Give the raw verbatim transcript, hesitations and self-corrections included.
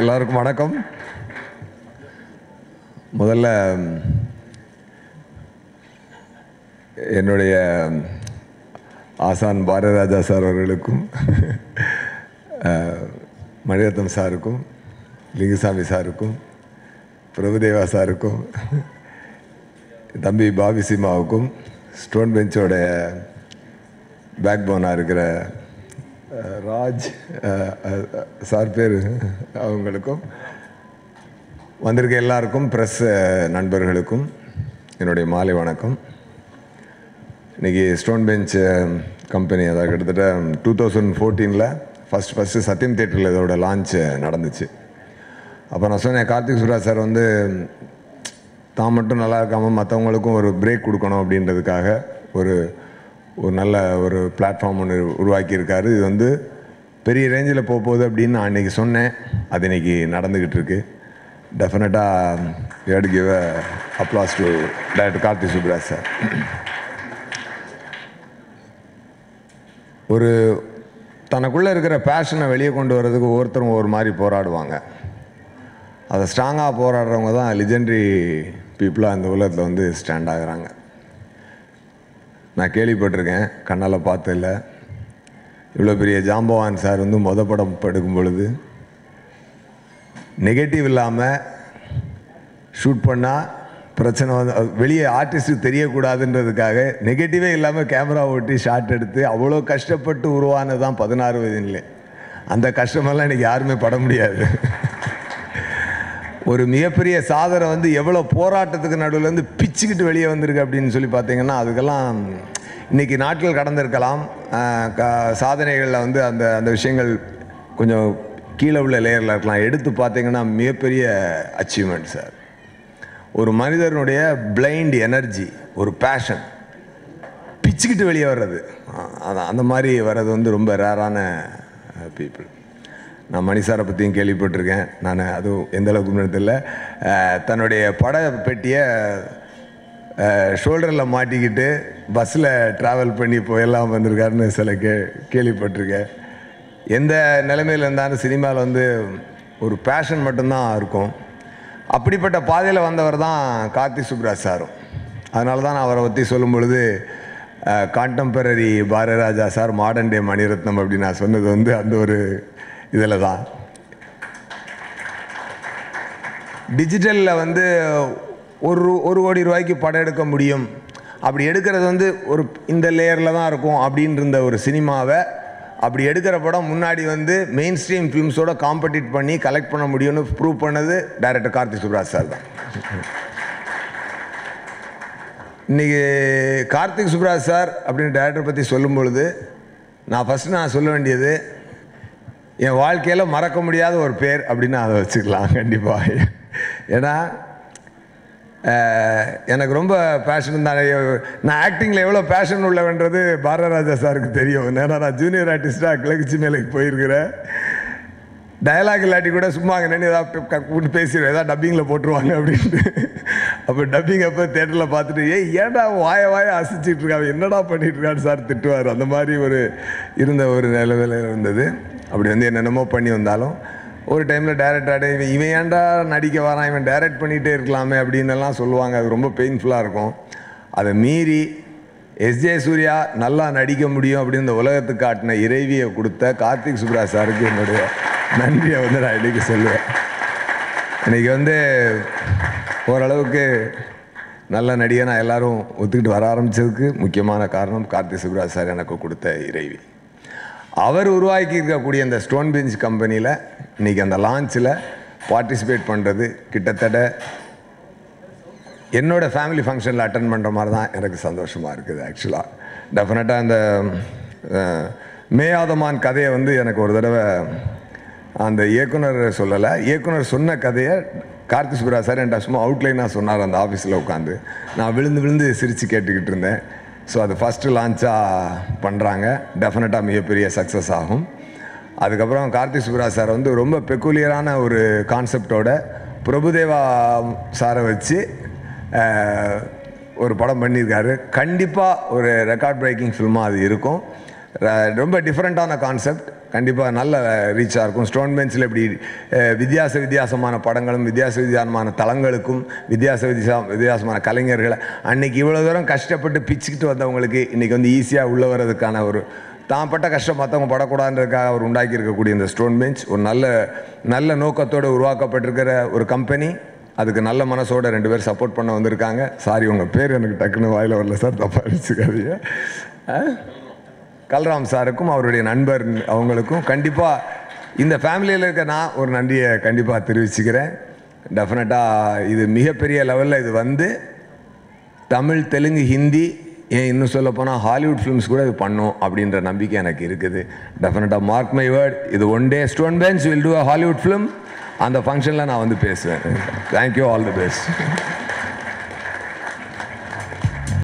எல்லாருக்கும் வணக்கம். முதல்ல என்னுடைய ஆசான் பாரதிராஜா சார் அவர்களுக்கும் மணிரத்னம் சாருக்கும் லிங்குசாமி சாருக்கும் பிரபுதேவா சாருக்கும் தம்பி பாபி சீமாவுக்கும் ஸ்டோன் பெஞ்சோட பேக் போனாக இருக்கிற ராஜ் சார் பேர் அவங்களுக்கும் வந்திருக்க எல்லாருக்கும் ப்ரெஸ் நண்பர்களுக்கும் என்னுடைய மாலை வணக்கம். இன்றைக்கி ஸ்டோன் பெஞ்ச் கம்பெனி அதாவது கிட்டத்தட்ட டூ தௌசண்ட் ஃபோர்டீனில் ஃபஸ்ட் ஃபஸ்ட்டு சத்தியம் தேட்டரில் இதோட லான்ச் நடந்துச்சு. அப்போ நான் சொன்னேன் கார்த்திக் சுப்ராஜ் சார் வந்து தான் மட்டும் நல்லா இருக்காமல் மற்றவங்களுக்கும் ஒரு பிரேக் கொடுக்கணும் அப்படின்றதுக்காக ஒரு ஒரு நல்ல ஒரு பிளாட்ஃபார்ம் ஒன்று உருவாக்கியிருக்காரு. இது வந்து பெரிய ரேஞ்சில் போக போகுது அப்படின்னு நான் இன்றைக்கி சொன்னேன். அது இன்றைக்கி நடந்துக்கிட்டு இருக்குது. டெஃபினட்டாக we had give a applause to director Karthik Subbaraj sir. ஒரு தனக்குள்ளே இருக்கிற பேஷனை வெளியே கொண்டு வர்றதுக்கு ஒவ்வொருத்தரும் ஒரு மாதிரி போராடுவாங்க. அதை ஸ்ட்ராங்காக போராடுறவங்க தான் லெஜெண்டரி பீப்புளாக இந்த உலகத்தில் வந்து ஸ்டாண்ட் ஆகுறாங்க. நான் கேள்விப்பட்டிருக்கேன், கண்ணால் பார்த்துல இவ்வளோ பெரிய ஜாம்பவான் சார் வந்து மொதல் படம் எடுக்கும் பொழுது நெகட்டிவ் இல்லாமல் ஷூட் பண்ணால் பிரச்சனை வந்து வெளியே ஆர்டிஸ்ட்டுக்கு தெரியக்கூடாதுன்றதுக்காக நெகட்டிவே இல்லாமல் கேமரா ஓட்டி ஷாட் எடுத்து அவ்வளோ கஷ்டப்பட்டு உருவானது தான் பதினாறு வயதிலே. அந்த கஷ்டமெல்லாம் இன்றைக்கி யாருமே பட முடியாது. ஒரு மிகப்பெரிய சாதனை வந்து எவ்வளோ போராட்டத்துக்கு நடுவிலேருந்து பிச்சுக்கிட்டு வெளியே வந்திருக்கு அப்படின்னு சொல்லி பார்த்தீங்கன்னா அதுக்கெல்லாம் இன்றைக்கி நாட்கள் கடந்திருக்கலாம். க சாதனைகளில் வந்து அந்த அந்த விஷயங்கள் கொஞ்சம் கீழே உள்ள லேயரில் இருக்கலாம். எடுத்து பார்த்தீங்கன்னா மிகப்பெரிய அச்சீவ்மெண்ட் சார். ஒரு மனிதனுடைய பிளைண்ட் எனர்ஜி, ஒரு பேஷன் பிச்சுக்கிட்டு வெளியே வர்றது, அந்த மாதிரி வர்றது வந்து ரொம்ப ரேரான பீப்புள். நான் மணிசாரை பற்றியும் கேள்விப்பட்டிருக்கேன். நான் அதுவும் எந்தளவுக்கு முன்னெடுத்துல தன்னுடைய பட பெட்டியை ஷோல்டரில் மாட்டிக்கிட்டு பஸ்ஸில் ட்ராவல் பண்ணி போயெல்லாம் வந்திருக்காருன்னு சில கே கேள்விப்பட்டிருக்கேன். எந்த நிலைமையில் இருந்தாலும் சினிமாவில் வந்து ஒரு பேஷன் மட்டும்தான் இருக்கும். அப்படிப்பட்ட பாதையில் வந்தவர் தான் கார்த்திக் சுப்ராஜ் சாரும். அதனால தான் நான் அவரை பற்றி சொல்லும் பொழுது contemporary Bharathiraja sir, modern day Maniratnam அப்படின்னு நான் சொன்னது வந்து அந்த ஒரு இதில் தான். டிஜிட்டலில் வந்து ஒரு ஒரு கோடி ரூபாய்க்கு படம் எடுக்க முடியும், அப்படி எடுக்கிறது வந்து ஒரு இந்த லேயரில் தான் இருக்கும் அப்படின்றிருந்த ஒரு சினிமாவை அப்படி எடுக்கிற படம் முன்னாடி வந்து மெயின் ஸ்ட்ரீம் ஃபிலிம்ஸோட காம்படிட் பண்ணி கலெக்ட் பண்ண முடியும்னு ப்ரூவ் பண்ணது டைரக்டர் கார்த்திக் சுப்ராஜ் சார் தான். இன்றைக்கி கார்த்திக் சுப்ராஜ் சார் அப்படின்னு டைரக்டர் பற்றி சொல்லும் பொழுது நான் ஃபஸ்ட்டு நான் சொல்ல வேண்டியது என் வாழ்க்கையில் மறக்க முடியாத ஒரு பேர் அப்படின்னு அதை வச்சுக்கலாம் கண்டிப்பாக. ஏன்னா எனக்கு ரொம்ப பேஷன் தான். நான் ஆக்டிங்கில் எவ்வளோ பேஷன் உள்ளவன்றது பாரதிராஜா சாருக்கு தெரியும். ஏன்னா நான் ஜூனியர் ஆர்டிஸ்டாக கிழக்கு மேலைக்கு போயிருக்கிறேன். டயலாக் இல்லாட்டி கூட சும்மா அங்கே நின்று ஏதாவது கூப்பிட்டு பேசிடுவேன், ஏதாவது டப்பிங்கில் போட்டுருவாங்க அப்படின்ட்டு. அப்போ டப்பிங் அப்போ தேட்டரில் பார்த்துட்டு ஏய் ஏன்டா வாய வாய அசிச்சுட்டு இருக்காங்க, என்னடா பண்ணிகிட்டு இருக்கான்னு சார் திட்டுவார். அந்த மாதிரி ஒரு இருந்த ஒரு நிலவில் இருந்தது. அப்படி வந்து என்னென்னமோ பண்ணி வந்தாலும் ஒரு டைமில் டைரக்டாக இவன் இவன் ஏன்டா நடிக்க வரான், இவன் டைரக்ட் பண்ணிகிட்டே இருக்கலாமே அப்படின்னுலாம் சொல்லுவாங்க. அது ரொம்ப பெயின்ஃபுல்லாக இருக்கும். அதை மீறி எஸ்ஜே சூர்யா நல்லா நடிக்க முடியும் அப்படின்னு இந்த உலகத்துக்கு காட்டின இறைவியை கொடுத்த கார்த்திக் சுப்ராஜ் சாருக்கு என்னுடைய நன்றியை வந்து நான் இன்றைக்கி சொல்லுவேன். இன்றைக்கி வந்து ஓரளவுக்கு நல்ல நடிகை நான் எல்லோரும் ஒத்துக்கிட்டு வர ஆரம்பித்ததுக்கு முக்கியமான காரணம் கார்த்திக் சுப்ராஜ் சார் எனக்கு கொடுத்த இறைவி. அவர் உருவாக்கி இருக்கக்கூடிய இந்த ஸ்டோன் பெஞ்ச் கம்பெனியில் இன்றைக்கி அந்த லான்ச்சில் பார்ட்டிசிபேட் பண்ணுறது கிட்டத்தட்ட என்னோடய ஃபேமிலி ஃபங்க்ஷனில் அட்டன் பண்ணுற மாதிரி தான் எனக்கு சந்தோஷமாக இருக்குது. ஆக்சுவலாக டெஃபினட்டாக அந்த மேயாதமான் கதையை வந்து எனக்கு ஒரு தடவை அந்த இயக்குனர் சொல்லலை, இயக்குனர் சொன்ன கதையை கார்த்திக் சுப்ராஜ் சார் என்கிட்ட சும்மா அவுட்லைனாக சொன்னார் அந்த ஆஃபீஸில் உட்காந்து. நான் விழுந்து விழுந்து சிரித்து கேட்டுக்கிட்டு இருந்தேன். ஸோ அது ஃபஸ்ட்டு லான்ச்சாக பண்ணுறாங்க. டெஃபினட்டாக மிகப்பெரிய சக்ஸஸ் ஆகும். அதுக்கப்புறம் கார்த்திக் சுப்ராஜ் சார் வந்து ரொம்ப பெக்குலியரான ஒரு கான்செப்டோட பிரபுதேவா சாரை வச்சு ஒரு படம் பண்ணியிருக்காரு. கண்டிப்பாக ஒரு ரெக்கார்ட் பிரேக்கிங் ஃபில்மாக அது இருக்கும். ரொம்ப டிஃபரெண்டான கான்செப்ட் கண்டிப்பாக நல்ல ரீச்சாக இருக்கும். ஸ்டோன் பெஞ்சில் இப்படி வித்தியாச வித்தியாசமான படங்களும் வித்தியாச வித்தியாசமான தளங்களுக்கும் வித்தியாச வித்தியாச வித்தியாசமான கலைஞர்களை அன்றைக்கி இவ்வளோ தூரம் கஷ்டப்பட்டு பிச்சுக்கிட்டு வந்தவங்களுக்கு இன்றைக்கி வந்து ஈஸியாக உள்ளே வர்றதுக்கான ஒரு தான் பட்ட கஷ்டம் மற்றவங்க படக்கூடாதுன்றதுக்காக அவர் உண்டாக்கி இருக்கக்கூடிய இந்த ஸ்டோன் பெஞ்ச் ஒரு நல்ல நல்ல நோக்கத்தோடு உருவாக்கப்பட்டிருக்கிற ஒரு கம்பெனி. அதுக்கு நல்ல மனசோட ரெண்டு பேர் சப்போர்ட் பண்ண வந்திருக்காங்க. சாரி உங்கள் பேர் எனக்கு டக்குன்னு வாயில் வரல சார், தப்பாக வச்சுக்காதீங்க. கல்ராம் சாருக்கும் அவருடைய நண்பர் அவங்களுக்கும் கண்டிப்பாக இந்த ஃபேமிலியில் இருக்க நான் ஒரு நன்றியை கண்டிப்பாக தெரிவிச்சுக்கிறேன். டெஃபினட்டாக இது மிகப்பெரிய லெவலில் இது வந்து தமிழ் தெலுங்கு ஹிந்தி ஏன் இன்னும் சொல்லப்போனால் ஹாலிவுட் ஃபிலிம்ஸ் கூட இது பண்ணும் அப்படின்ற நம்பிக்கை எனக்கு இருக்குது. டெஃபினட்டாக மார்க் மை வேர்ட், இது one day stone bench will do a Hollywood film. அந்த ஃபங்க்ஷனில் நான் வந்து பேசுவேன். Thank you, all the best.